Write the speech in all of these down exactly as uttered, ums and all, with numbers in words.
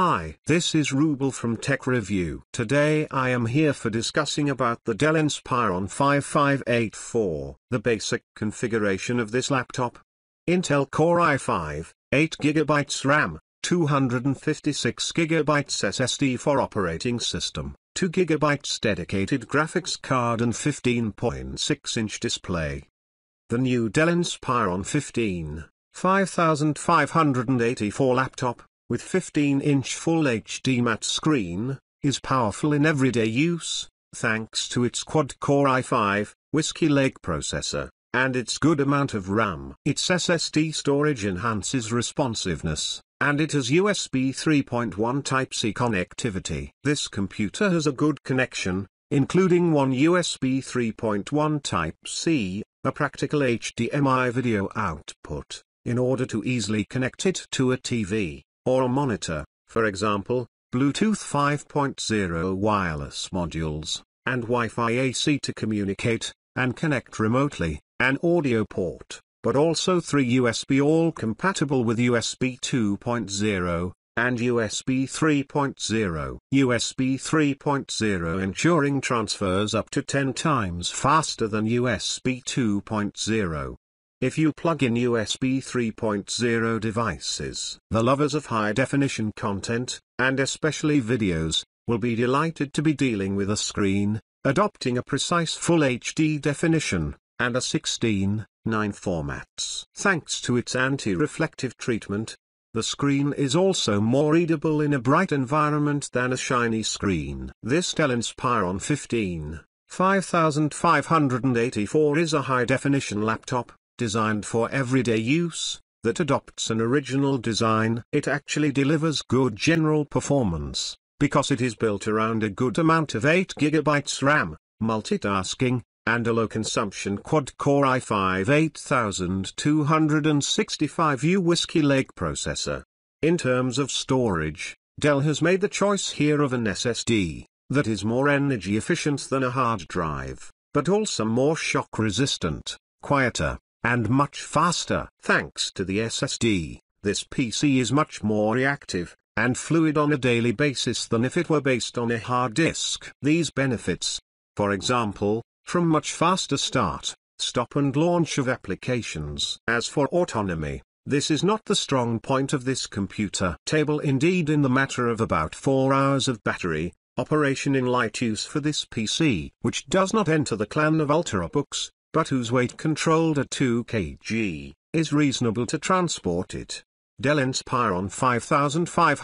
Hi, this is Rubel from Tech Review. Today I am here for discussing about the Dell Inspiron five five eight four, the basic configuration of this laptop. Intel Core i five, eight gigabyte RAM, two hundred fifty-six gigabyte S S D for operating system, two gigabyte dedicated graphics card and fifteen point six inch display. The new Dell Inspiron fifteen five five eight four laptop, with fifteen inch Full H D matte screen, is powerful in everyday use, thanks to its quad-core i five, Whiskey Lake processor, and its good amount of RAM. Its S S D storage enhances responsiveness, and it has U S B three point one Type-C connectivity. This computer has a good connection, including one U S B three point one Type-C, a practical H D M I video output, in order to easily connect it to a T V. Or a monitor, for example, Bluetooth five point oh wireless modules, and Wi-Fi A C to communicate and connect remotely, an audio port, but also three U S B all compatible with U S B two point oh, and U S B three point oh. U S B three point oh ensuring transfers up to ten times faster than U S B two point oh. If you plug in U S B three point oh devices, the lovers of high-definition content, and especially videos, will be delighted to be dealing with a screen adopting a precise Full H D definition, and a sixteen nine formats. Thanks to its anti-reflective treatment, the screen is also more readable in a bright environment than a shiny screen. This Dell Inspiron fifteen five five eight four is a high-definition laptop, designed for everyday use, that adopts an original design. It actually delivers good general performance, because it is built around a good amount of eight gigabyte RAM, multitasking, and a low-consumption quad-core i five eighty-two sixty-five U Whiskey Lake processor. In terms of storage, Dell has made the choice here of an S S D, that is more energy efficient than a hard drive, but also more shock-resistant, quieter, and much faster. Thanks to the S S D, this P C is much more reactive and fluid on a daily basis than if it were based on a hard disk. These benefits, for example, from much faster start, stop and launch of applications. As for autonomy, this is not the strong point of this computer. Table indeed in the matter of about four hours of battery operation in light use for this P C, which does not enter the clan of Ultrabooks, but whose weight controlled at two kilograms, is reasonable to transport it. Dell Inspiron five five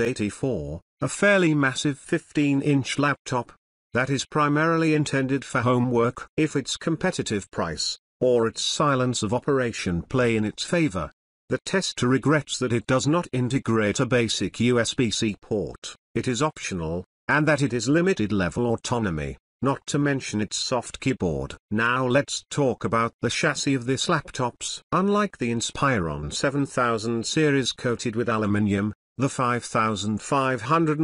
eight four, a fairly massive fifteen inch laptop, that is primarily intended for homework. If its competitive price, or its silence of operation play in its favor, the tester regrets that it does not integrate a basic U S B C port, it is optional, and that it is limited level autonomy, not to mention its soft keyboard. Now let's talk about the chassis of this laptop's. Unlike the Inspiron seven thousand series coated with aluminium, the five five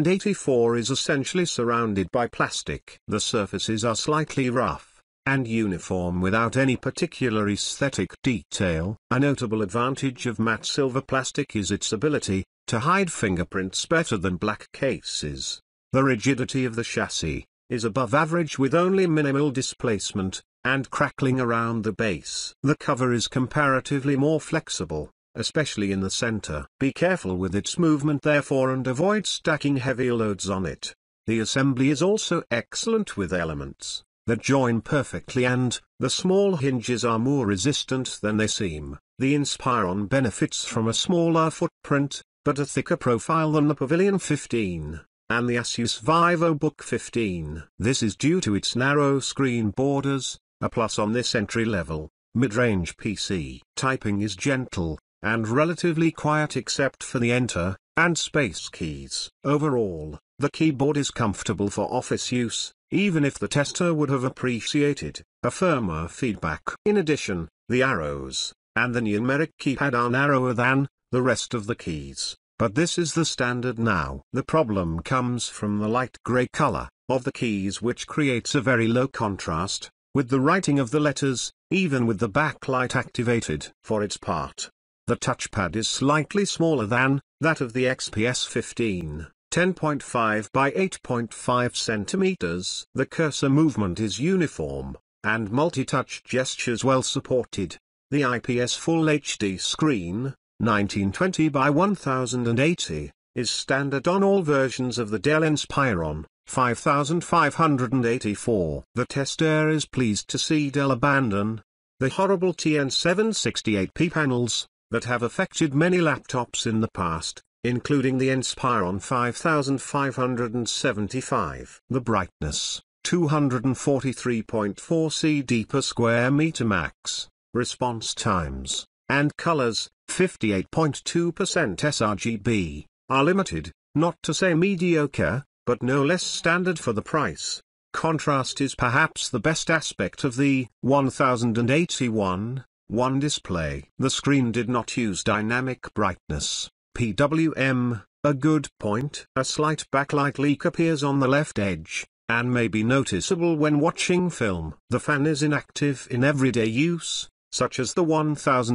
eight four is essentially surrounded by plastic. The surfaces are slightly rough, and uniform without any particular aesthetic detail. A notable advantage of matte silver plastic is its ability to hide fingerprints better than black cases. The rigidity of the chassis is above average with only minimal displacement, and crackling around the base. The cover is comparatively more flexible, especially in the center. Be careful with its movement therefore and avoid stacking heavy loads on it. The assembly is also excellent with elements that join perfectly and the small hinges are more resistant than they seem. The Inspiron benefits from a smaller footprint, but a thicker profile than the Pavilion fifteen. And the Asus VivoBook fifteen. This is due to its narrow screen borders, a plus on this entry-level, mid-range P C. Typing is gentle, and relatively quiet except for the Enter and Space keys. Overall, the keyboard is comfortable for office use, even if the tester would have appreciated a firmer feedback. In addition, the arrows and the numeric keypad are narrower than the rest of the keys, but this is the standard now. The problem comes from the light grey color of the keys, which creates a very low contrast with the writing of the letters, even with the backlight activated. For its part, The touchpad is slightly smaller than that of the X P S fifteen, ten point five by eight point five centimeters. The cursor movement is uniform, and multi-touch gestures well supported. The I P S Full H D screen, nineteen twenty by ten eighty, is standard on all versions of the Dell Inspiron fifty-five eighty-four. The tester is pleased to see Dell abandon the horrible T N seven sixty-eight P panels that have affected many laptops in the past, including the Inspiron fifty-five seventy-five. The brightness, two hundred forty-three point four C D per square meter max, response times, and colors, fifty-eight point two percent sRGB, are limited, not to say mediocre, but no less standard for the price. Contrast is perhaps the best aspect of the ten eighty-one one display. The screen did not use dynamic brightness, P W M, a good point. A slight backlight leak appears on the left edge, and may be noticeable when watching film. The fan is inactive in everyday use, such as the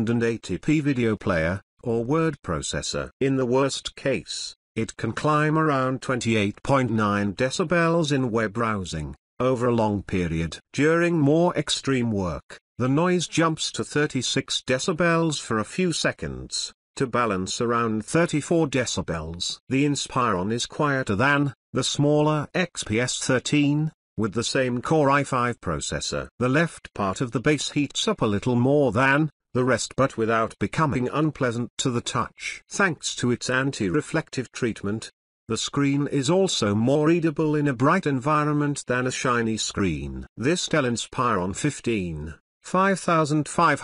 ten eighty P video player, or word processor. In the worst case, it can climb around twenty-eight point nine decibels in web browsing, over a long period. During more extreme work, the noise jumps to thirty-six decibels for a few seconds, to balance around thirty-four decibels. The Inspiron is quieter than the smaller X P S thirteen, with the same Core i five processor. The left part of the base heats up a little more than the rest, but without becoming unpleasant to the touch. Thanks to its anti-reflective treatment, the screen is also more readable in a bright environment than a shiny screen. This Dell Inspiron fifteen fifty-five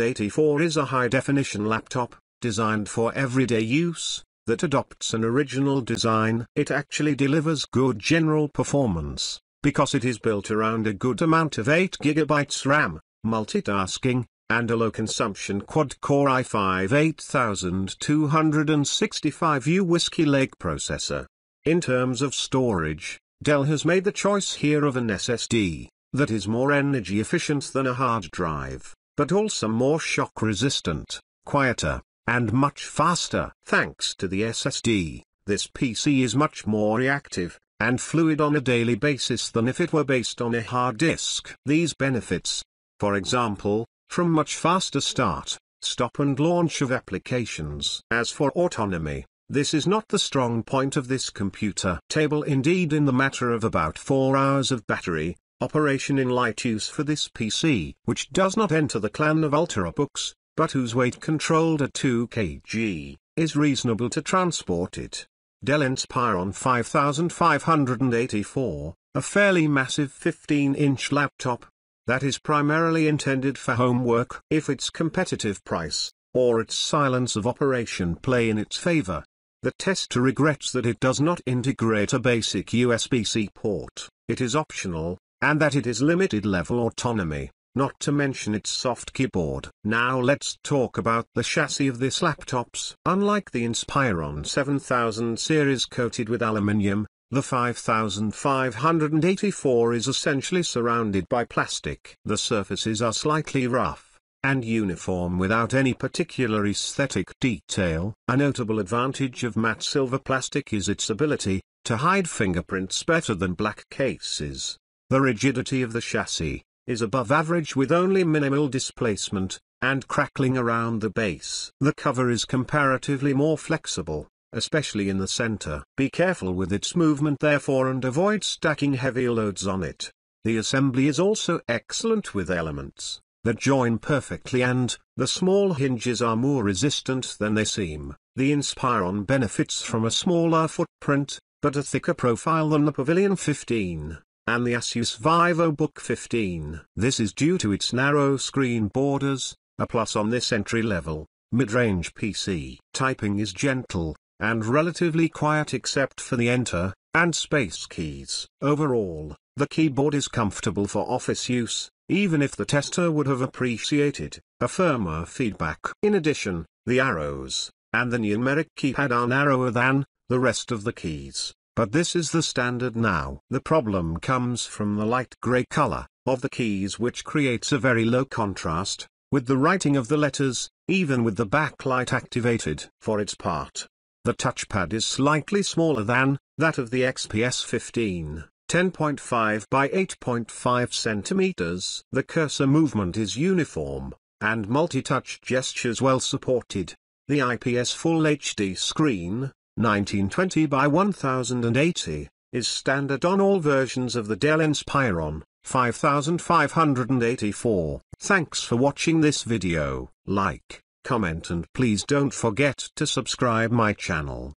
eighty-four is a high-definition laptop, designed for everyday use, that adopts an original design. It actually delivers good general performance, because it is built around a good amount of eight gigabytes RAM, multitasking, and a low-consumption quad-core i five eighty-two sixty-five U Whiskey Lake processor. In terms of storage, Dell has made the choice here of an S S D. That is more energy efficient than a hard drive, but also more shock resistant, quieter, and much faster. Thanks to the S S D, this P C is much more reactive and fluid on a daily basis than if it were based on a hard disk. These benefits, for example, from much faster start, stop and launch of applications. As for autonomy, this is not the strong point of this computer. Table indeed, in the matter of about four hours of battery operation in light use for this P C, which does not enter the clan of Ultrabooks, but whose weight controlled at two kilograms, is reasonable to transport it. Dell Inspiron fifty-five eighty-four, a fairly massive fifteen-inch laptop, that is primarily intended for homework. If its competitive price, or its silence of operation play in its favor, the tester regrets that it does not integrate a basic U S B C port. It is optional, and that it is limited level autonomy, not to mention its soft keyboard. Now let's talk about the chassis of this laptop's. Unlike the Inspiron seven thousand series coated with aluminium, the fifty-five eighty-four is essentially surrounded by plastic. The surfaces are slightly rough, and uniform without any particular aesthetic detail. A notable advantage of matte silver plastic is its ability to hide fingerprints better than black cases. The rigidity of the chassis is above average, with only minimal displacement and crackling around the base. The cover is comparatively more flexible, especially in the center. Be careful with its movement therefore, and avoid stacking heavy loads on it. The assembly is also excellent, with elements that join perfectly, and the small hinges are more resistant than they seem. The Inspiron benefits from a smaller footprint, but a thicker profile than the Pavilion fifteen. And the Asus VivoBook fifteen. This is due to its narrow screen borders, a plus on this entry-level, mid-range P C. Typing is gentle, and relatively quiet except for the Enter and Space keys. Overall, the keyboard is comfortable for office use, even if the tester would have appreciated a firmer feedback. In addition, the arrows and the numeric keypad are narrower than the rest of the keys, but this is the standard now. The problem comes from the light grey color of the keys, which creates a very low contrast with the writing of the letters, even with the backlight activated. For its part, the touchpad is slightly smaller than that of the X P S fifteen, ten point five by eight point five centimeters. The cursor movement is uniform, and multi-touch gestures well supported. The I P S Full H D screen, nineteen twenty by ten eighty, is standard on all versions of the Dell Inspiron fifty-five eighty-four. Thanks for watching this video. Like, comment, and please don't forget to subscribe my channel.